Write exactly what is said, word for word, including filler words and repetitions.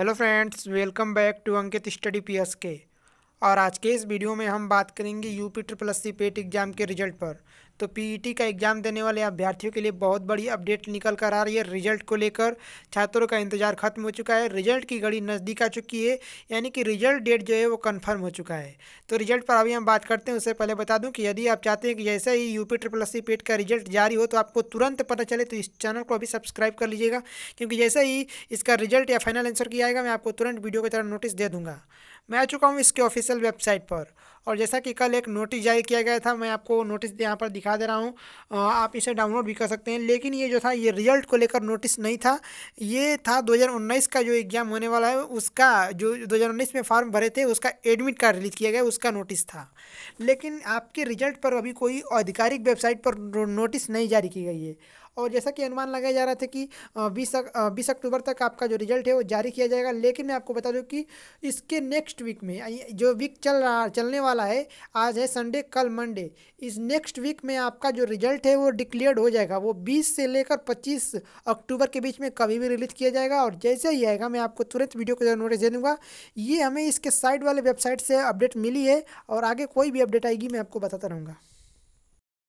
Hello friends, welcome back to Ankit study PSK. और आज के इस वीडियो में हम बात करेंगे UP triple S C PET exam के रिजल्ट पर। तो पीईटी का एग्ज़ाम देने वाले अभ्यर्थियों के लिए बहुत बड़ी अपडेट निकल कर आ रही है। रिजल्ट को लेकर छात्रों का इंतजार खत्म हो चुका है। रिजल्ट की घड़ी नज़दीक आ चुकी है, यानी कि रिजल्ट डेट जो है वो कंफर्म हो चुका है। तो रिजल्ट पर अभी हम बात करते हैं। उससे पहले बता दूं कि यदि आप चाहते हैं कि जैसे ही UP triple S C PET का रिजल्ट जारी हो तो आपको तुरंत पता चले तो इस चैनल को अभी सब्सक्राइब कर लीजिएगा, क्योंकि जैसे ही इसका रिजल्ट या फाइनल आंसर किया जाएगा मैं आपको तुरंत वीडियो की तरह नोटिस दे दूँगा। मैं आ चुका हूँ इसके ऑफिशियल वेबसाइट पर, और जैसा कि कल एक नोटिस जारी किया गया था, मैं आपको नोटिस यहाँ पर दिखा दे रहा हूँ। आप इसे डाउनलोड भी कर सकते हैं। लेकिन ये जो था ये रिजल्ट को लेकर नोटिस नहीं था, ये था दो हज़ार उन्नीस का जो एग्ज़ाम होने वाला है उसका, जो दो हज़ार उन्नीस में फॉर्म भरे थे उसका एडमिट कार्ड रिलीज किया गया, उसका नोटिस था। लेकिन आपके रिजल्ट पर अभी कोई आधिकारिक वेबसाइट पर नोटिस नहीं जारी की गई है। और जैसा कि अनुमान लगाया जा रहा था कि बीस बीस अक्टूबर तक आपका जो रिजल्ट है वो जारी किया जाएगा। लेकिन मैं आपको बता दूं कि इसके नेक्स्ट वीक में, जो वीक चल रहा चलने वाला है, आज है संडे, कल मंडे, इस नेक्स्ट वीक में आपका जो रिजल्ट है वो डिक्लेयर्ड हो जाएगा। वो बीस से लेकर पच्चीस अक्टूबर के बीच में कभी भी रिलीज किया जाएगा, और जैसे ही आएगा मैं आपको तुरंत वीडियो को नोटिस दे दूँगा। ये हमें इसके साइड वाले वेबसाइट से अपडेट मिली है, और आगे कोई भी अपडेट आएगी मैं आपको बताता रहूँगा।